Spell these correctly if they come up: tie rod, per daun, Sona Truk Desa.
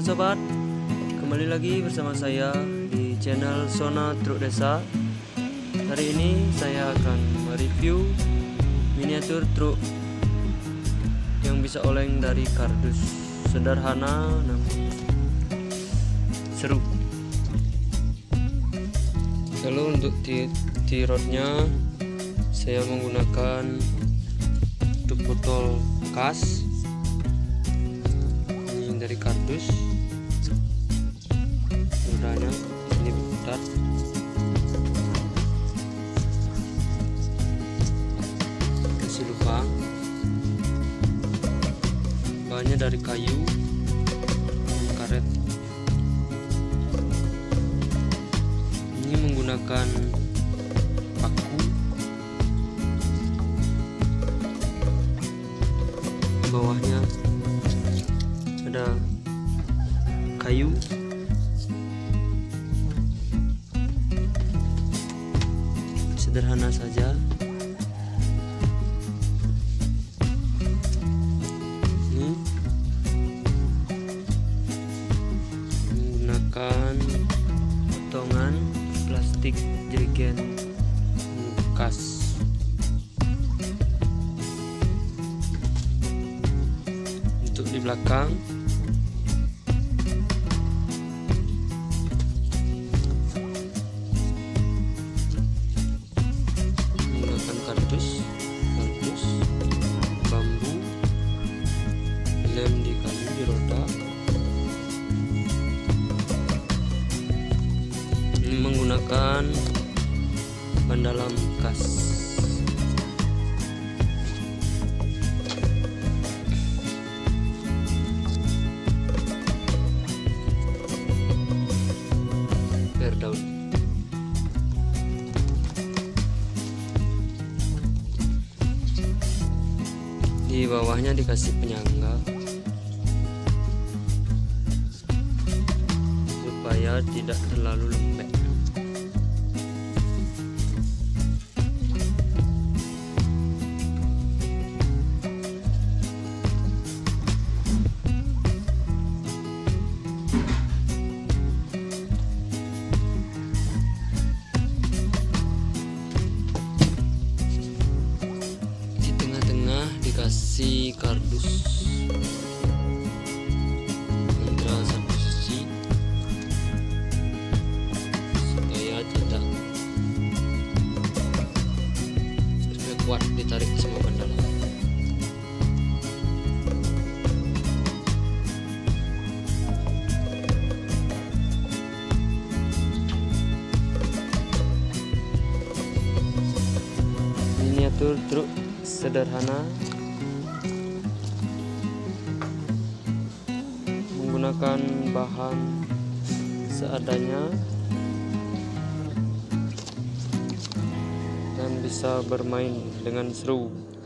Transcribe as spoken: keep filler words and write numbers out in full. Halo sobat, kembali lagi bersama saya di channel Sona Truk Desa. Hari ini saya akan mereview miniatur truk yang bisa oleng dari kardus. Sederhana namun seru. Lalu untuk tirotnya saya menggunakan tutup botol bekas dari kardus. Rodanya ini putar. Kasih lupa. Bahannya dari kayu dan karet. Ini menggunakan paku. Bawahnya ada kayu, sederhana saja. Ini menggunakan potongan plastik jerigen bekas. Untuk di belakang kardus, kardus, bambu, lem di kayu di roda. Ini menggunakan ban dalam bekas. Per daun. Di bawahnya dikasih penyangga supaya tidak terlalu lembek. Dikasih kardus antara satu sisi supaya tidak terlalu kuat ditarik sama ban dalam. Miniatur truk sederhana menggunakan bahan seadanya dan bisa bermain dengan seru.